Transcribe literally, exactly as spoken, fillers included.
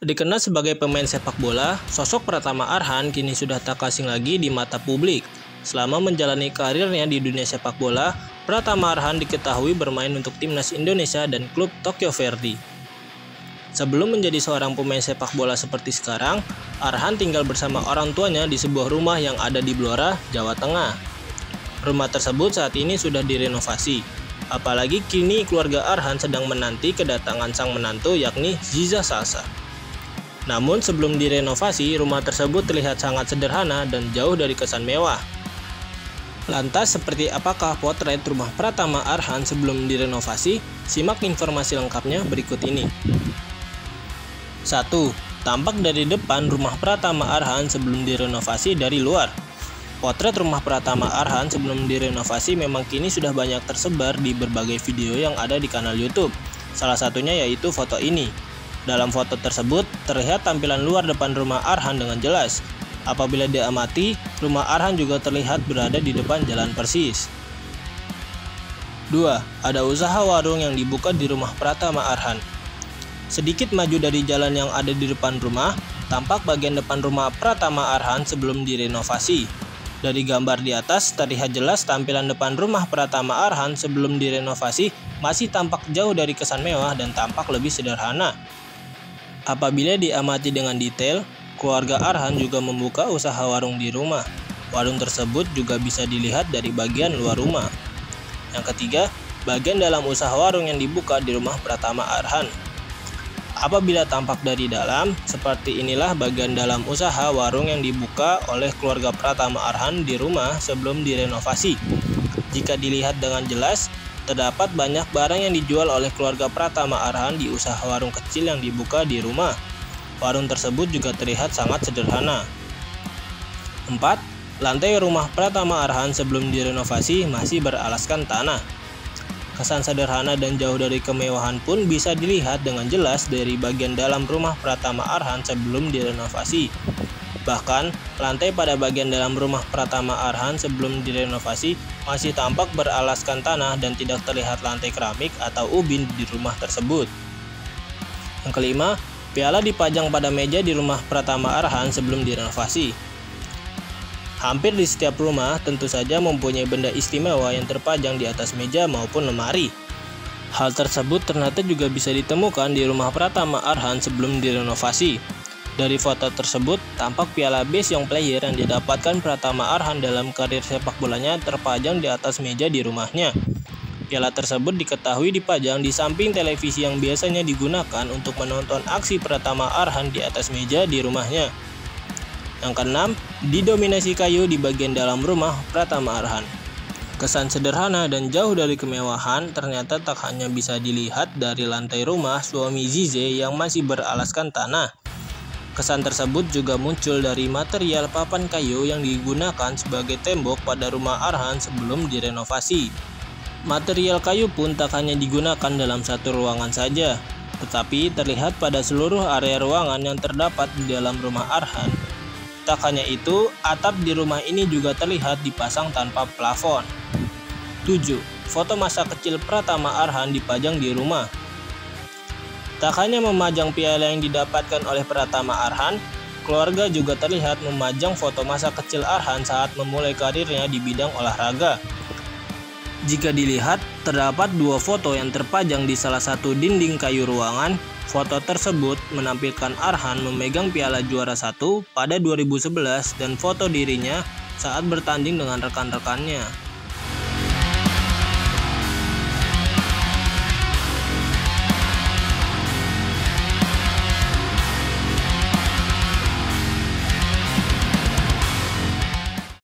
Dikenal sebagai pemain sepak bola, sosok Pratama Arhan kini sudah tak asing lagi di mata publik. Selama menjalani karirnya di dunia sepak bola, Pratama Arhan diketahui bermain untuk Timnas Indonesia dan klub Tokyo Verdy. Sebelum menjadi seorang pemain sepak bola seperti sekarang, Arhan tinggal bersama orang tuanya di sebuah rumah yang ada di Blora, Jawa Tengah. Rumah tersebut saat ini sudah direnovasi. Apalagi kini keluarga Arhan sedang menanti kedatangan sang menantu yakni Azizah Salsha. Namun sebelum direnovasi, rumah tersebut terlihat sangat sederhana dan jauh dari kesan mewah. Lantas seperti apakah potret rumah Pratama Arhan sebelum direnovasi? Simak informasi lengkapnya berikut ini. satu. Tampak dari depan rumah Pratama Arhan sebelum direnovasi dari luar. Potret rumah Pratama Arhan sebelum direnovasi memang kini sudah banyak tersebar di berbagai video yang ada di kanal YouTube. Salah satunya yaitu foto ini. Dalam foto tersebut, terlihat tampilan luar depan rumah Arhan dengan jelas. Apabila diamati, rumah Arhan juga terlihat berada di depan jalan persis. dua. Ada usaha warung yang dibuka di rumah Pratama Arhan. Sedikit maju dari jalan yang ada di depan rumah, tampak bagian depan rumah Pratama Arhan sebelum direnovasi. Dari gambar di atas, terlihat jelas tampilan depan rumah Pratama Arhan sebelum direnovasi masih tampak jauh dari kesan mewah dan tampak lebih sederhana. Apabila diamati dengan detail, keluarga Arhan juga membuka usaha warung di rumah. Warung tersebut juga bisa dilihat dari bagian luar rumah. Yang ketiga, bagian dalam usaha warung yang dibuka di rumah Pratama Arhan. Apabila tampak dari dalam, seperti inilah bagian dalam usaha warung yang dibuka oleh keluarga Pratama Arhan di rumah sebelum direnovasi. Jika dilihat dengan jelas, terdapat banyak barang yang dijual oleh keluarga Pratama Arhan di usaha warung kecil yang dibuka di rumah. Warung tersebut juga terlihat sangat sederhana. empat. Lantai rumah Pratama Arhan sebelum direnovasi masih beralaskan tanah. Kesan sederhana dan jauh dari kemewahan pun bisa dilihat dengan jelas dari bagian dalam rumah Pratama Arhan sebelum direnovasi. Bahkan, lantai pada bagian dalam rumah Pratama Arhan sebelum direnovasi masih tampak beralaskan tanah dan tidak terlihat lantai keramik atau ubin di rumah tersebut. Yang kelima, piala dipajang pada meja di rumah Pratama Arhan sebelum direnovasi. Hampir di setiap rumah tentu saja mempunyai benda istimewa yang terpajang di atas meja maupun lemari. Hal tersebut ternyata juga bisa ditemukan di rumah Pratama Arhan sebelum direnovasi. Dari foto tersebut, tampak piala base yang player yang didapatkan Pratama Arhan dalam karir sepak bolanya terpajang di atas meja di rumahnya. Piala tersebut diketahui dipajang di samping televisi yang biasanya digunakan untuk menonton aksi Pratama Arhan di atas meja di rumahnya. Yang keenam, didominasi kayu di bagian dalam rumah Pratama Arhan. Kesan sederhana dan jauh dari kemewahan ternyata tak hanya bisa dilihat dari lantai rumah suami Zizie yang masih beralaskan tanah. Kesan tersebut juga muncul dari material papan kayu yang digunakan sebagai tembok pada rumah Arhan sebelum direnovasi. Material kayu pun tak hanya digunakan dalam satu ruangan saja, tetapi terlihat pada seluruh area ruangan yang terdapat di dalam rumah Arhan. Tak hanya itu, atap di rumah ini juga terlihat dipasang tanpa plafon. tujuh. Foto masa kecil Pratama Arhan dipajang di rumah. Tak hanya memajang piala yang didapatkan oleh Pratama Arhan, keluarga juga terlihat memajang foto masa kecil Arhan saat memulai karirnya di bidang olahraga. Jika dilihat, terdapat dua foto yang terpajang di salah satu dinding kayu ruangan. Foto tersebut menampilkan Arhan memegang piala juara satu pada dua ribu sebelas dan foto dirinya saat bertanding dengan rekan-rekannya.